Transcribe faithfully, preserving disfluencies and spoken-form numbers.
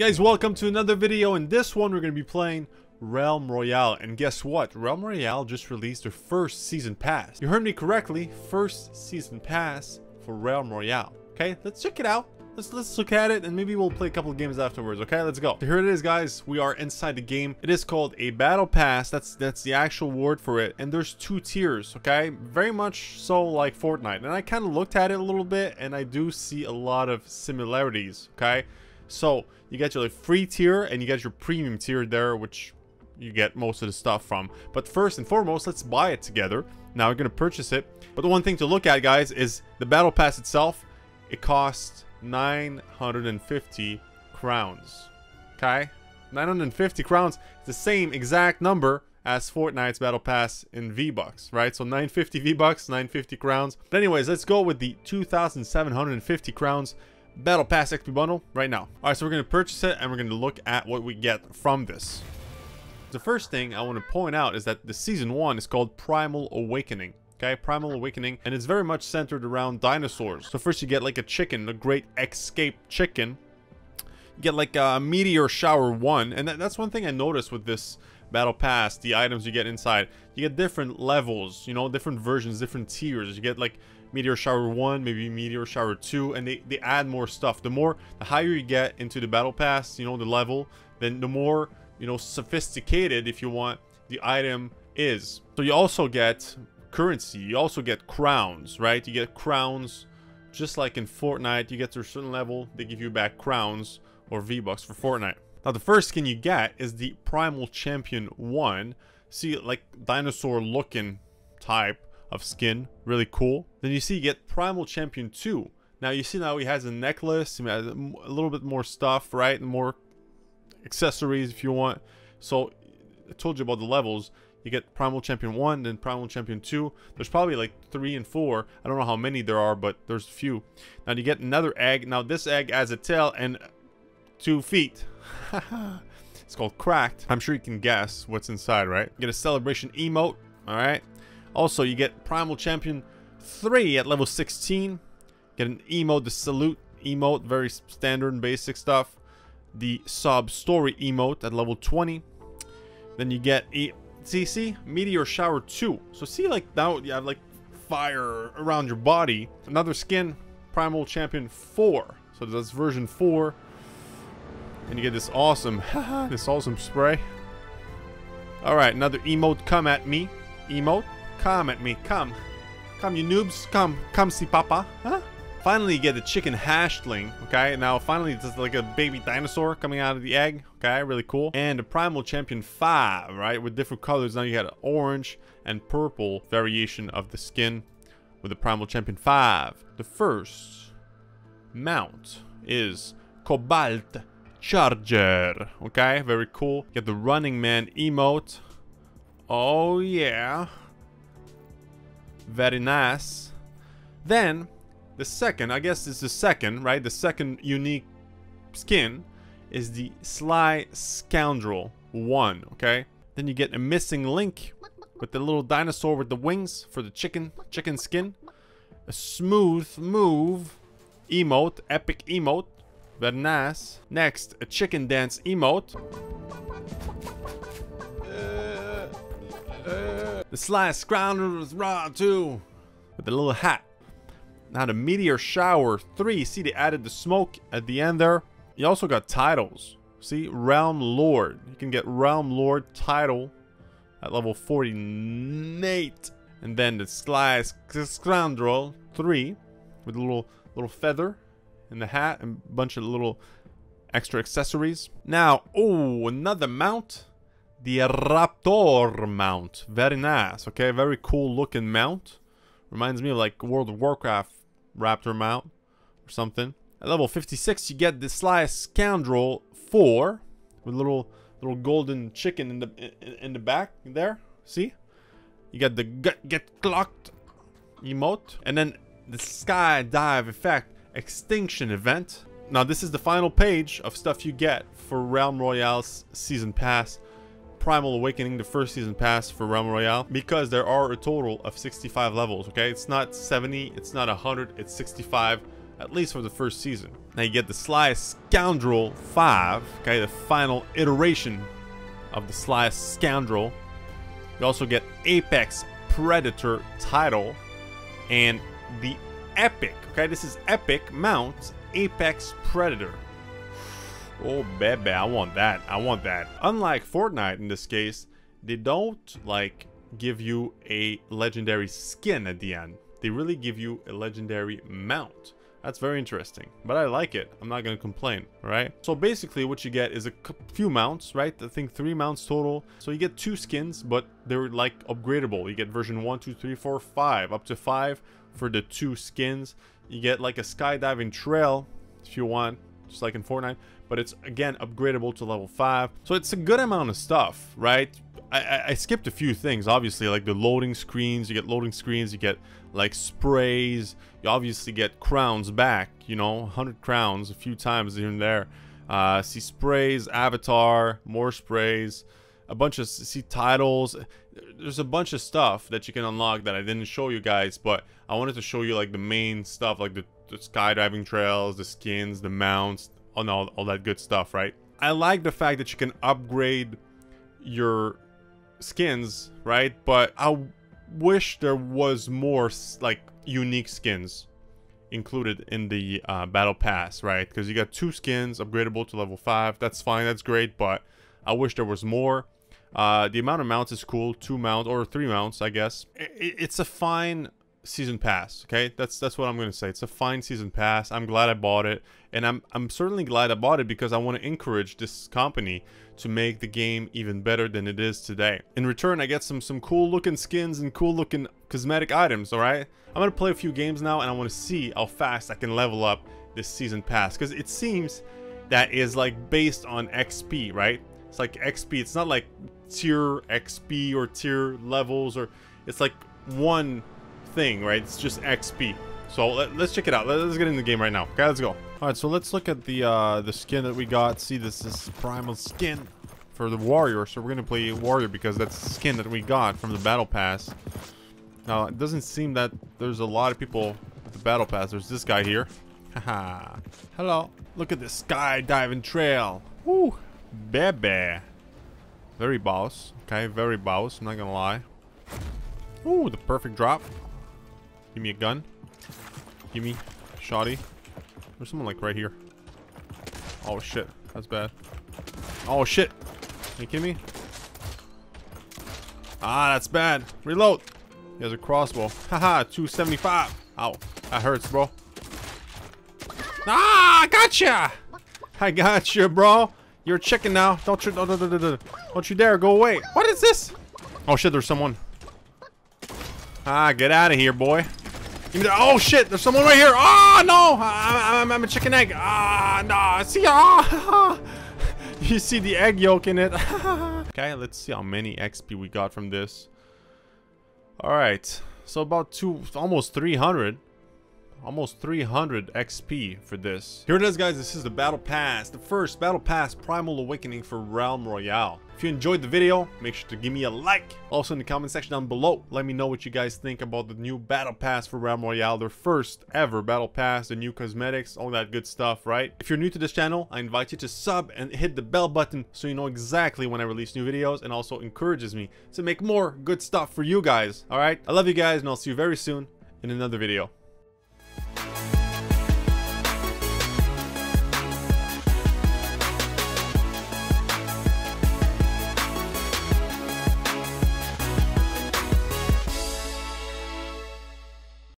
Guys, welcome to another video. In this one we're going to be playing Realm Royale, and guess what, Realm Royale just released their first season pass. You heard me correctly, first season pass for Realm Royale. Okay, let's check it out. Let's, let's look at it, and maybe we'll play a couple of games afterwards. Okay, let's go. So here it is, guys. We are inside the game. It is called a battle pass. That's that's the actual word for it. And there's two tiers, okay? Very much so like Fortnite. And I kind of looked at it a little bit, and I do see a lot of similarities, okay? So you get your free tier, and you get your premium tier there, which you get most of the stuff from. But first and foremost, let's buy it together. Now we're going to purchase it. But the one thing to look at, guys, is the battle pass itself. It costs nine hundred fifty crowns, okay? nine hundred fifty crowns. It's the same exact number as Fortnite's battle pass in V-Bucks, right? So nine fifty V-Bucks, nine fifty crowns. But anyways, let's go with the two thousand seven hundred fifty crowns battle pass X P bundle right now. All right, so we're going to purchase it, and we're going to look at what we get from this. The first thing I want to point out is that the season one is called Primal Awakening. Okay, Primal Awakening, and it's very much centered around dinosaurs. So first you get like a chicken, the great escape chicken. You get like a meteor shower one, and that, that's one thing I noticed with this battle pass, the items you get inside. You get different levels, you know, different versions, different tiers. You get like meteor shower one, maybe meteor shower two, and they, they add more stuff. The more, the higher you get into the battle pass, you know, the level, then the more, you know, sophisticated, if you want, the item is. So you also get currency, you also get crowns, right? You get crowns just like in Fortnite. You get to a certain level, they give you back crowns or V-Bucks for Fortnite. Now the first skin you get is the Primal Champion one. See, like dinosaur looking type of skin, really cool. Then you see you get Primal Champion two. Now you see now he has a necklace, he has a little bit more stuff, right? More accessories if you want. So I told you about the levels. You get Primal Champion one, then Primal Champion two. There's probably like three and four. I don't know how many there are, but there's a few. Now you get another egg. Now this egg has a tail and two feet. It's called Cracked. I'm sure you can guess what's inside, right? You get a celebration emote, all right? Also, you get Primal Champion three at level sixteen. Get an emote, the salute emote, very standard and basic stuff. The sob story emote at level twenty. Then you get a See, see, meteor shower two. So see, like now you have like fire around your body. Another skin, Primal Champion four. So that's version four, and you get this awesome, this awesome spray. All right, another emote. Come at me, emote. Come at me, come, come, you noobs. Come, come, see Papa. Huh? Finally, you get the chicken hatchling. Okay, now finally it's like a baby dinosaur coming out of the egg. Okay, really cool. And the Primal Champion five, right, with different colors. Now you had an orange and purple variation of the skin with the Primal Champion five. The first mount is Cobalt Charger. Okay, very cool. You get the Running Man emote. Oh yeah, very nice. Then the second, I guess it's the second, right? The second unique skin is the Sly Scoundrel one, okay? Then you get a missing link with the little dinosaur with the wings for the chicken, chicken skin. A smooth move emote, epic emote, very nice. Next, a chicken dance emote. Uh, uh. The Sly Scoundrel is raw too, with the little hat. Now the meteor shower three, see they added the smoke at the end there. You also got titles. See, Realm Lord. You can get Realm Lord title at level forty-eight. And then the Sly Scoundrel three with a little little feather in the hat and a bunch of little extra accessories. Now, oh, another mount. The Raptor mount. Very nice. Okay, very cool looking mount. Reminds me of like World of Warcraft Raptor mount or something. At level fifty-six, you get the Sly Scoundrel four with a little little golden chicken in the in, in the back there. See, you got the Get, get Clocked emote, and then the Sky Dive effect extinction event. Now this is the final page of stuff you get for Realm Royale's season pass. Primal Awakening, the first season pass for Realm Royale, because there are a total of sixty-five levels. Okay, it's not seventy, it's not one hundred, it's sixty-five. at least for the first season. Now you get the Sly Scoundrel five, okay, the final iteration of the Sly Scoundrel. You also get Apex Predator title and the Epic, okay, this is Epic Mount Apex Predator. Oh baby, I want that, I want that. Unlike Fortnite in this case, they don't like give you a legendary skin at the end. They really give you a legendary mount. That's very interesting, but I like it. I'm not gonna complain, right? So basically what you get is a few mounts, right? I think three mounts total. So you get two skins, but they're like upgradable. You get version one, two, three, four, five, up to five for the two skins. You get like a skydiving trail if you want, just like in Fortnite, but it's again upgradable to level five. So it's a good amount of stuff, right? I, I skipped a few things, obviously, like the loading screens. You get loading screens, you get like sprays, you obviously get crowns back, you know, one hundred crowns a few times here and there. Uh, see sprays, avatar, more sprays, a bunch of, see titles. There's a bunch of stuff that you can unlock that I didn't show you guys, but I wanted to show you like the main stuff, like the, the skydiving trails, the skins, the mounts, all, all that good stuff, right? I like the fact that you can upgrade your skins, right? But I wish there was more like unique skins included in the uh, battle pass, right? Because you got two skins upgradable to level five. That's fine, that's great, but I wish there was more. Uh, the amount of mounts is cool, two mounts or three mounts, I guess. It's a fine season pass, okay? That's that's what I'm gonna say. It's a fine season pass. I'm glad I bought it, and I'm I'm certainly glad I bought it because I want to encourage this company to make the game even better than it is today. In return, I get some some cool looking skins and cool looking cosmetic items. All right, I'm gonna play a few games now, and I want to see how fast I can level up this season pass, because it seems that is like based on X P, right? It's like X P. It's not like tier X P or tier levels, or it's like one thing, right? It's just X P. So let, let's check it out. Let's get in the game right now. Okay, let's go. All right, so let's look at the uh the skin that we got. See, this is primal skin for the warrior, so we're gonna play warrior because that's the skin that we got from the battle pass. Now it doesn't seem that there's a lot of people with the battle pass. There's this guy here. Haha. Hello, look at this skydiving trail. Woo, baby. Very boss. Okay, very boss, I'm not gonna lie. Ooh, the perfect drop. Give me a gun. Give me shoddy. There's someone like right here. Oh shit, that's bad. Oh shit, are you kidding me? Ah, that's bad. Reload. He has a crossbow. Haha, two seventy-five. Ow, that hurts, bro. Ah, I gotcha. I gotcha, bro. You're a chicken now. Don't you, don't, don't you dare go away. What is this? Oh shit, there's someone. Ah, get out of here, boy. Give me the, oh shit, there's someone right here. Oh no, I, I'm, I'm a chicken egg. Ah, no, see, ah, you see the egg yolk in it. Okay, let's see how many X P we got from this. All right, so about two, almost three hundred. Almost three hundred X P for this. Here it is, guys. This is the battle pass, the first battle pass Primal Awakening for Realm Royale. If you enjoyed the video, make sure to give me a like. Also in the comment section down below, let me know what you guys think about the new battle pass for Realm Royale, their first ever battle pass, the new cosmetics, all that good stuff, right? If you're new to this channel, I invite you to sub and hit the bell button so you know exactly when I release new videos, and also encourages me to make more good stuff for you guys. All right, I love you guys, and I'll see you very soon in another video.